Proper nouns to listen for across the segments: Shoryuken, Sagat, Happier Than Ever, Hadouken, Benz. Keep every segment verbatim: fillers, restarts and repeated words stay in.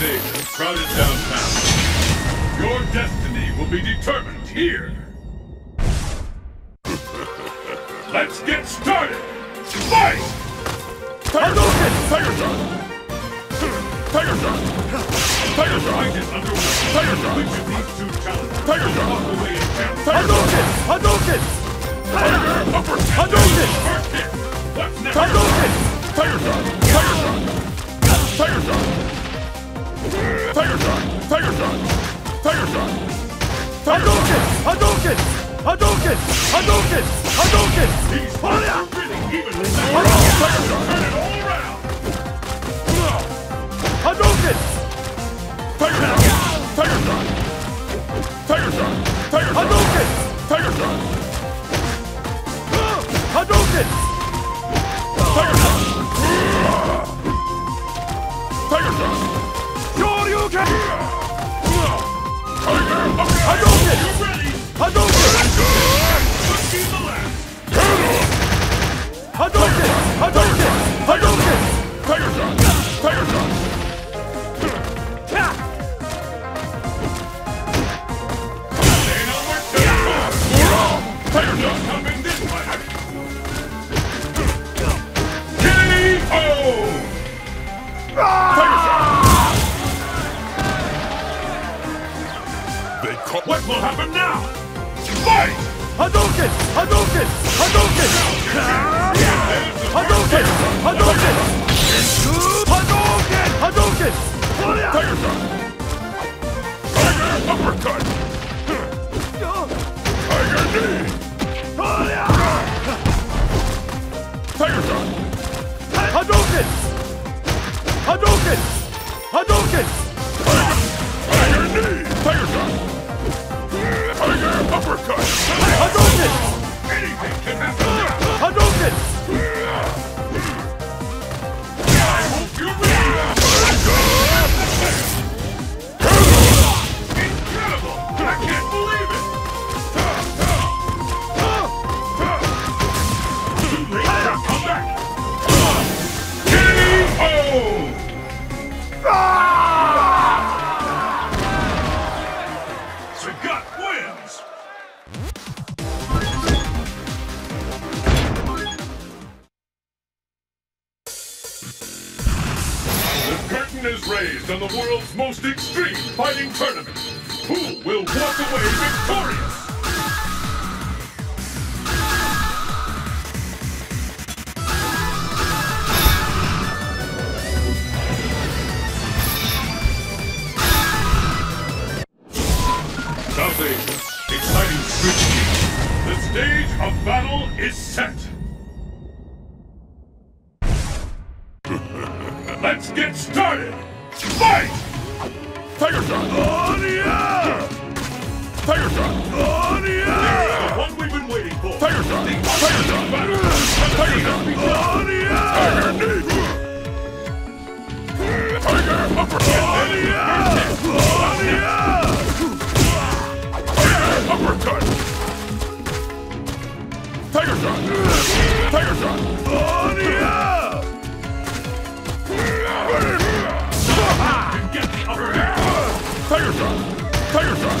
big and crowded downtown. Your destiny will be determined here. Let's get started! Fight! Tiger Shot! Tiger Shot! Tiger Shot! Tiger Shot! Tiger Shot! Tiger Shot! Hadouken! Hadouken! Tiger! Upper! Hadouken! Hadouken! Tiger Shot! Tiger Shot! Tiger Shot! Tiger Shot! Tiger Shot! Tiger Shot! Hadouken! Hadouken! Hadouken! Hadouken! Hadouken! He's really even with that! Tiger Shot! Hadouken! Tiger Shot! Tiger Shot! Tiger Shot! Tiger Shot! Hadouken! Tiger Shot! Hadouken! Tiger Shot! Tiger Shot! Shoryuken! Tiger! Hadouken! You ready? Hadouken! Must be the last! Hadouken! Hadouken! Hadouken! Tiger Shot! Tiger Shot! What will happen now? Fight! Hadouken! Hadouken! Hadouken! Hadouken! Hadouken! Hadouken! Hadouken! Tiger Shot! Tiger Uppercut! Tiger Knee! Tiger Shot! Hadouken! Hadouken! Hadouken! Tiger Knee! Tiger Shot! Tiger uppercut! Hadouken! Anything can happen! Hadouken! I hope you win! Incredible! I can't believe it! Too late to come back! K O! Sagat wins! The curtain is raised on the world's most extreme fighting tournament. Who will walk away victorious? Exciting scrutiny. The stage of battle is set. Let's get started. Fight! Tiger Shot! On the air! Tiger Shot! On the air! The one we've been waiting for. Tiger Shot! Tiger Shot! Tiger Shot! On the air! Tiger knee! Tiger uppercut! On the air! On the air! Uppercut! Tiger Shot! Tiger Shot! On the air! Get the upper air! Tiger Shot! Tiger Shot!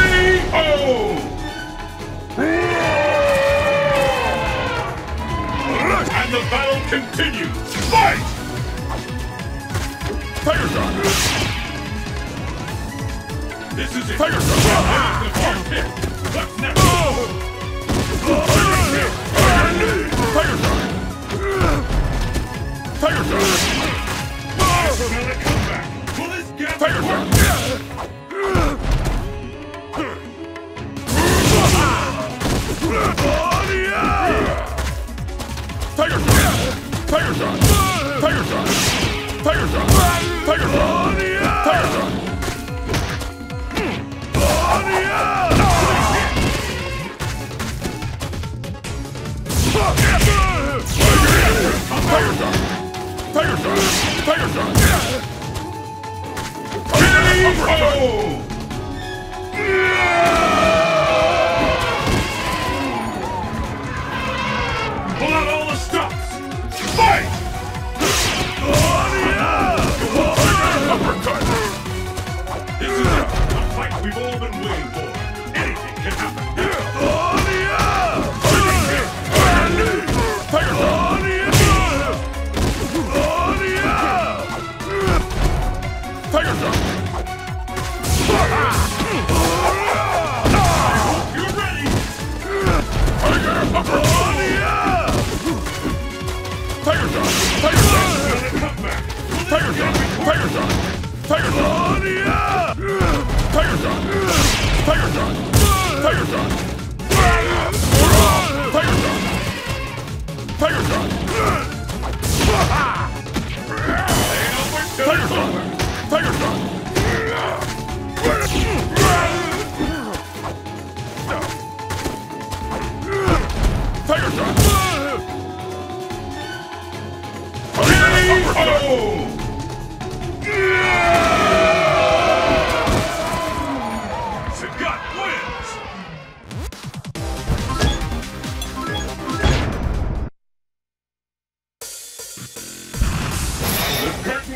O! And the battle continues! Fight! Tiger Shot! This is it! Tiger Shot! This is the hard hit! What's next? Oh! Tiger Shot! Tiger Shot! I smell a comeback! Will this gap Tiger Shot! On the air! Tiger Shot! Tiger Shot! Tiger Shot! Tiger Shot! Tiger Shot! On the air! Tiger Shot! Tiger shot! Tiger shot! K O! Pull out all the stops! Fight! Uppercut! This is it! A fight we've all been waiting for! Anything can happen!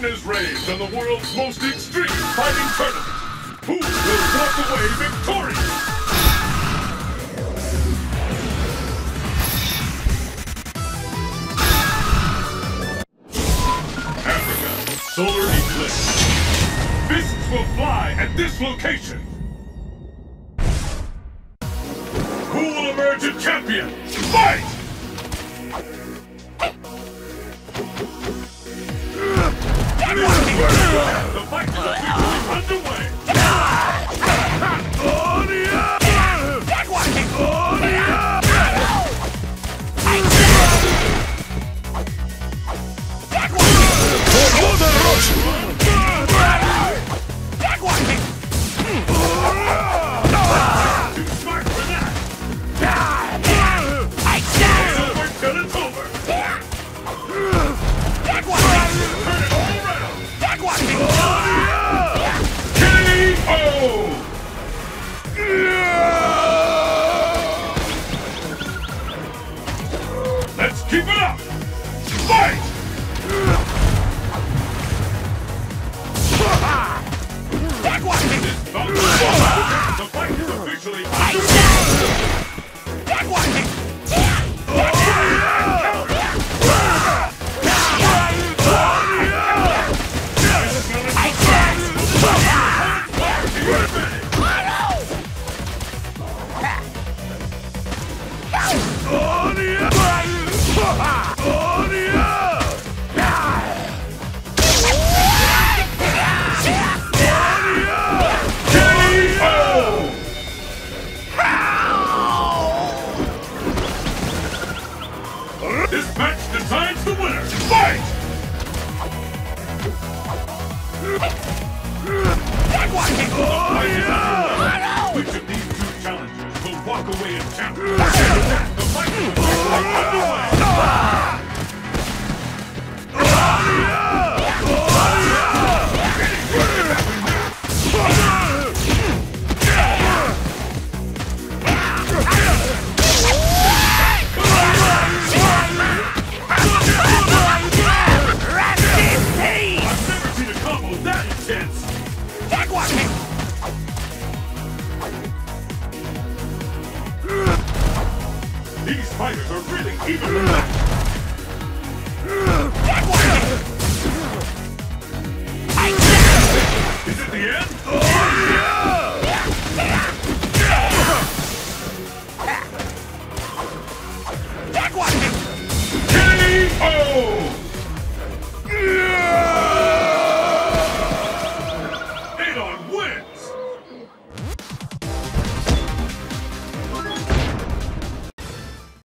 Is raised on the world's most extreme fighting tournament. Who will walk away victorious? Africa, solar eclipse. Fists will fly at this location. Who will emerge a champion? Fight! The fight is officially underway! Is it the end? Oh, yeah!